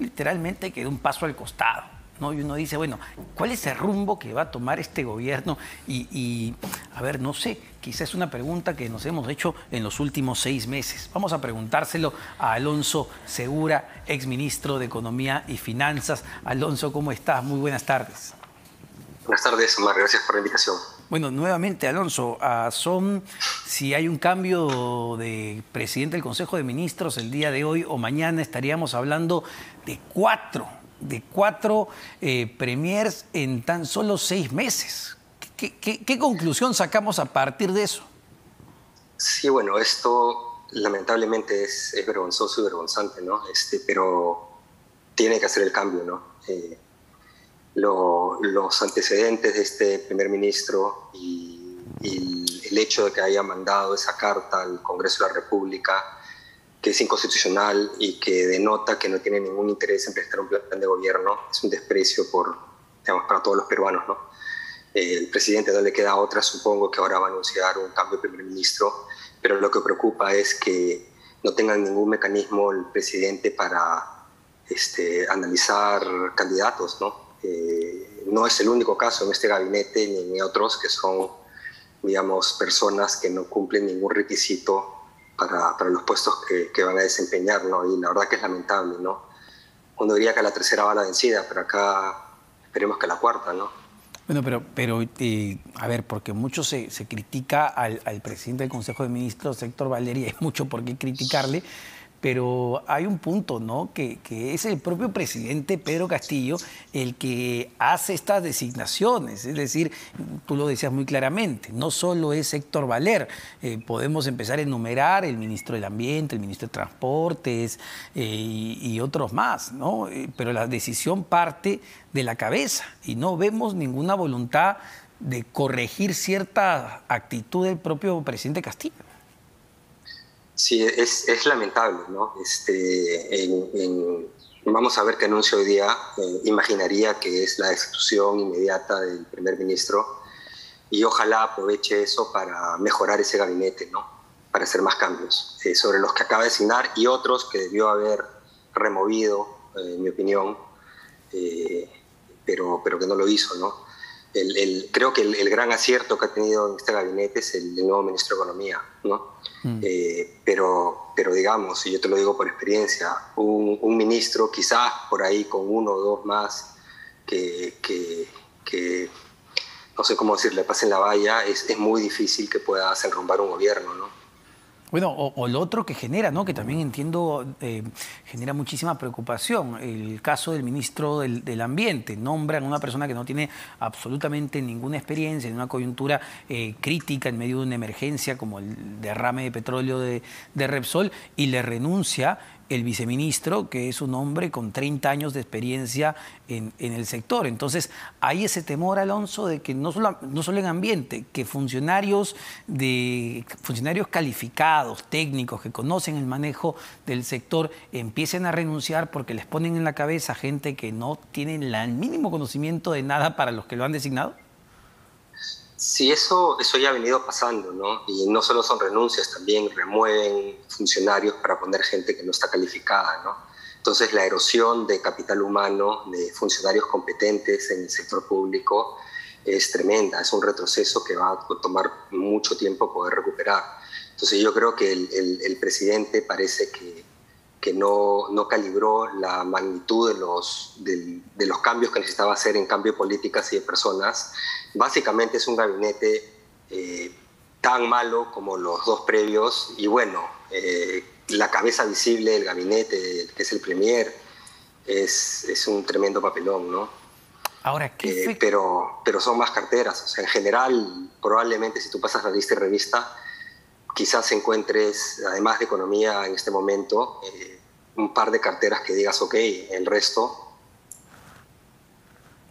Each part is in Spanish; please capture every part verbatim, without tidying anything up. Literalmente que de un paso al costado, ¿no? Y uno dice, bueno, ¿cuál es el rumbo que va a tomar este gobierno? Y, y a ver, no sé, quizás es una pregunta que nos hemos hecho en los últimos seis meses. Vamos a preguntárselo a Alonso Segura, exministro de Economía y Finanzas. Alonso, ¿cómo estás? Muy buenas tardes. Buenas tardes, Omar. Gracias por la invitación. Bueno, nuevamente, Alonso, uh, son si hay un cambio de presidente del Consejo de Ministros el día de hoy o mañana, estaríamos hablando de cuatro, de cuatro eh, premiers en tan solo seis meses. ¿Qué, qué, qué conclusión sacamos a partir de eso? Sí, bueno, esto lamentablemente es, es vergonzoso y vergonzante, ¿no? Este, pero tiene que hacer el cambio, ¿no? Eh, Lo, los antecedentes de este primer ministro y, y el hecho de que haya mandado esa carta al Congreso de la República, que es inconstitucional y que denota que no tiene ningún interés en presentar un plan de gobierno, es un desprecio por, digamos, para todos los peruanos, ¿no? El presidente no le queda otra, supongo que ahora va a anunciar un cambio de primer ministro, pero lo que preocupa es que no tengan ningún mecanismo el presidente para este, analizar candidatos, ¿no? Eh, no es el único caso en este gabinete ni en otros que son, digamos, personas que no cumplen ningún requisito para, para los puestos que, que van a desempeñar, ¿no? Y la verdad que es lamentable, ¿no? Uno diría que la tercera va la vencida, pero acá esperemos que la cuarta, ¿no? Bueno, pero, pero eh, a ver, porque mucho se, se critica al, al presidente del Consejo de Ministros, Héctor Valer, y hay mucho por qué criticarle. Pero hay un punto, ¿no? Que, que es el propio presidente Pedro Castillo el que hace estas designaciones. Es decir, tú lo decías muy claramente, no solo es Héctor Valer. Eh, podemos empezar a enumerar el ministro del Ambiente, el ministro de Transportes eh, y, y otros más, ¿no? Eh, pero la decisión parte de la cabeza y no vemos ninguna voluntad de corregir cierta actitud del propio presidente Castillo. Sí, es, es lamentable, ¿no? Este, en, en, vamos a ver qué anuncio hoy día. Eh, imaginaría que es la destitución inmediata del primer ministro y ojalá aproveche eso para mejorar ese gabinete, ¿no? Para hacer más cambios eh, sobre los que acaba de designar y otros que debió haber removido, eh, en mi opinión, eh, pero, pero que no lo hizo, ¿no? El, el, creo que el, el gran acierto que ha tenido en este gabinete es el, el nuevo ministro de Economía, ¿no? Mm. Eh, pero, pero digamos, y yo te lo digo por experiencia, un, un ministro quizás por ahí con uno o dos más que, que, que no sé cómo decirle, pasen la valla, es, es muy difícil que puedas enrumbar un gobierno, ¿no? Bueno, o, o lo otro que genera, ¿no? Que también entiendo eh, genera muchísima preocupación. El caso del ministro del, del Ambiente. Nombran a una persona que no tiene absolutamente ninguna experiencia en una coyuntura eh, crítica en medio de una emergencia como el derrame de petróleo de, de Repsol y le renuncia el viceministro, que es un hombre con treinta años de experiencia en, en el sector. Entonces, hay ese temor, Alonso, de que no solo, no solo en ambiente, que funcionarios, de, funcionarios calificados, técnicos, que conocen el manejo del sector, empiecen a renunciar porque les ponen en la cabeza gente que no tienen el mínimo conocimiento de nada para los que lo han designado. Sí, eso, eso ya ha venido pasando, ¿no? Y no solo son renuncias, también remueven funcionarios para poner gente que no está calificada, ¿no? Entonces la erosión de capital humano, de funcionarios competentes en el sector público es tremenda, es un retroceso que va a tomar mucho tiempo poder recuperar. Entonces yo creo que el, el, el presidente parece que, que no, no calibró la magnitud de los, de, de los cambios que necesitaba hacer en cambio de políticas y de personas. Básicamente es un gabinete eh, tan malo como los dos previos y bueno, eh, la cabeza visible del gabinete, que es el premier, es, es un tremendo papelón, ¿no? Ahora, ¿qué eh, pero, pero son más carteras, o sea, en general, probablemente si tú pasas la lista y revista, quizás encuentres, además de economía en este momento, eh, un par de carteras que digas, ok, el resto...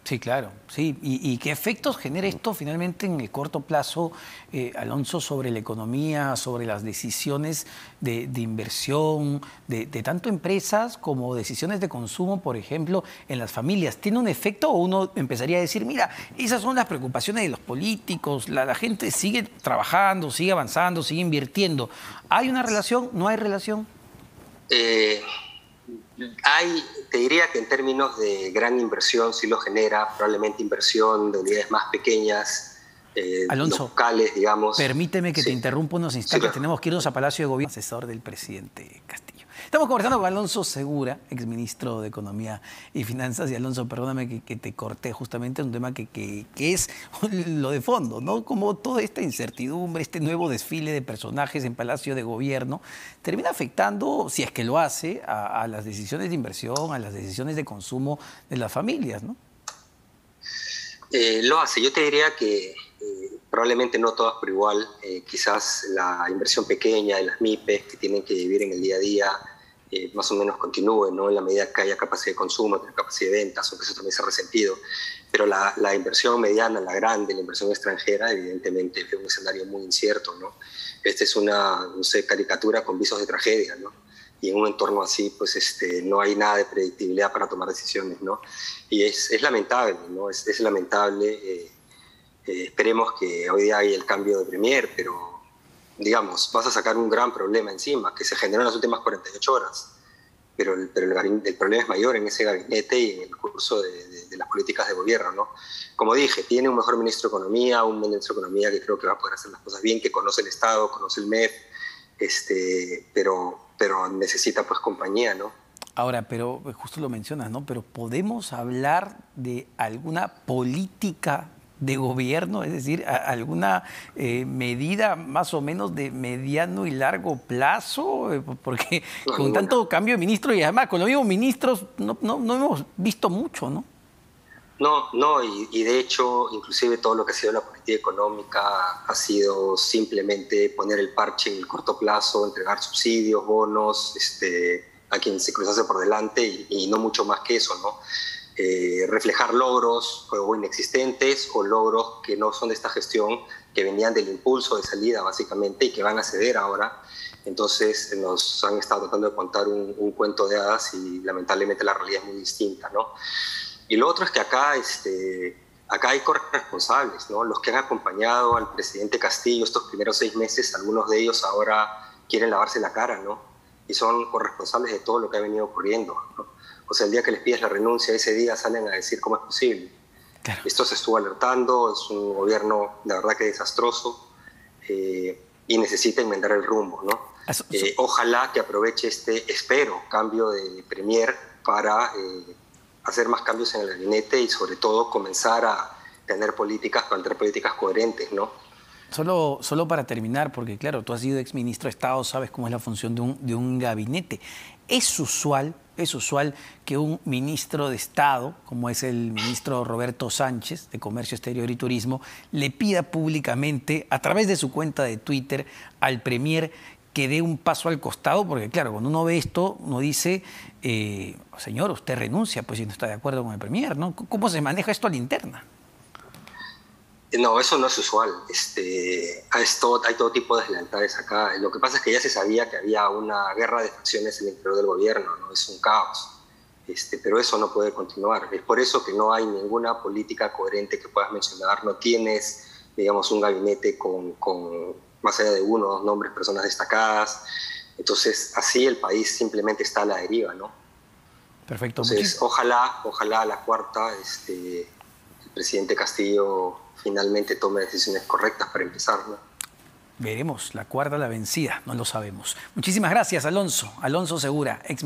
Sí, claro. Sí. ¿Y, y qué efectos genera esto finalmente en el corto plazo, eh, Alonso, sobre la economía, sobre las decisiones de, de inversión, de, de tanto empresas como decisiones de consumo, por ejemplo, en las familias? ¿Tiene un efecto o uno empezaría a decir, mira, esas son las preocupaciones de los políticos, la, la gente sigue trabajando, sigue avanzando, sigue invirtiendo? ¿Hay una relación? ¿No hay relación? Eh... Hay, te diría que en términos de gran inversión sí lo genera, probablemente inversión de unidades más pequeñas, eh, Alonso, locales, digamos. Permíteme que sí. te interrumpa unos instantes, sí, claro. Tenemos que irnos a Palacio de Gobierno, asesor del presidente Castillo. Estamos conversando con Alonso Segura, exministro de Economía y Finanzas. Y Alonso, perdóname que, que te corté justamente un tema que, que, que es lo de fondo, ¿no? Como toda esta incertidumbre, este nuevo desfile de personajes en Palacio de Gobierno termina afectando, si es que lo hace, a, a las decisiones de inversión, a las decisiones de consumo de las familias, ¿no? Eh, lo hace. Yo te diría que eh, probablemente no todas por igual. Eh, quizás la inversión pequeña de las MIPES que tienen que vivir en el día a día, Eh, más o menos continúe, ¿no? En la medida que haya capacidad de consumo, que haya capacidad de ventas, o que eso también se ha resentido. Pero la, la inversión mediana, la grande, la inversión extranjera, evidentemente es un escenario muy incierto, ¿no? Esta es una, no sé, caricatura con visos de tragedia, ¿no? Y en un entorno así, pues este, no hay nada de predictibilidad para tomar decisiones, ¿no? Y es, es lamentable, ¿no? Es, es lamentable. Eh, eh, esperemos que hoy día haya el cambio de premier, pero digamos, vas a sacar un gran problema encima, que se generó en las últimas cuarenta y ocho horas. Pero el, pero el, el problema es mayor en ese gabinete y en el curso de, de, de las políticas de gobierno, ¿no? Como dije, tiene un mejor ministro de Economía, un ministro de Economía que creo que va a poder hacer las cosas bien, que conoce el Estado, conoce el M E F, este, pero, pero necesita pues compañía, ¿no? Ahora, pero justo lo mencionas, ¿no? Pero ¿podemos hablar de alguna política de gobierno, es decir, alguna eh, medida más o menos de mediano y largo plazo? Porque no, con ninguna. Tanto cambio de ministro y además con los mismos ministros no, no, no hemos visto mucho, ¿no? No, no, y, y de hecho, inclusive todo lo que ha sido la política económica ha sido simplemente poner el parche en el corto plazo, entregar subsidios, bonos, este, a quien se cruzase por delante y, y no mucho más que eso, ¿no? Eh, reflejar logros o inexistentes o logros que no son de esta gestión, que venían del impulso de salida básicamente y que van a ceder ahora. Entonces nos han estado tratando de contar un, un cuento de hadas y lamentablemente la realidad es muy distinta, ¿no? Y lo otro es que acá, este, acá hay corresponsables, ¿no? Los que han acompañado al presidente Castillo estos primeros seis meses, algunos de ellos ahora quieren lavarse la cara, ¿no? Y son corresponsables de todo lo que ha venido ocurriendo, ¿no? O sea, el día que les pides la renuncia, ese día salen a decir cómo es posible. Claro. Esto se estuvo alertando, es un gobierno, la verdad, que desastroso eh, y necesita enmendar el rumbo, ¿no? Eso, eso. Eh, ojalá que aproveche este, espero, cambio de premier para eh, hacer más cambios en el gabinete y sobre todo comenzar a tener políticas, plantear políticas coherentes, ¿no? Solo, solo para terminar, porque claro, tú has sido exministro de Estado, sabes cómo es la función de un, de un gabinete. Es usual... Es usual que un ministro de Estado, como es el ministro Roberto Sánchez, de Comercio Exterior y Turismo, le pida públicamente, a través de su cuenta de Twitter, al premier que dé un paso al costado, porque claro, cuando uno ve esto, uno dice, eh, señor, usted renuncia, pues si no está de acuerdo con el premier, ¿no? ¿Cómo se maneja esto a la interna? No, eso no es usual. Este, hay, todo, hay todo tipo de deslealtades acá. Lo que pasa es que ya se sabía que había una guerra de facciones en el interior del gobierno, ¿no? Es un caos. Este, pero eso no puede continuar. Es por eso que no hay ninguna política coherente que puedas mencionar. No tienes, digamos, un gabinete con, con más allá de uno o dos nombres, personas destacadas. Entonces, así el país simplemente está a la deriva, ¿no? Perfecto. Entonces, ojalá, ojalá a la cuarta, este, el presidente Castillo finalmente tome decisiones correctas para empezar, ¿no? Veremos, la cuarta la vencida, no lo sabemos. Muchísimas gracias, Alonso. Alonso Segura, ex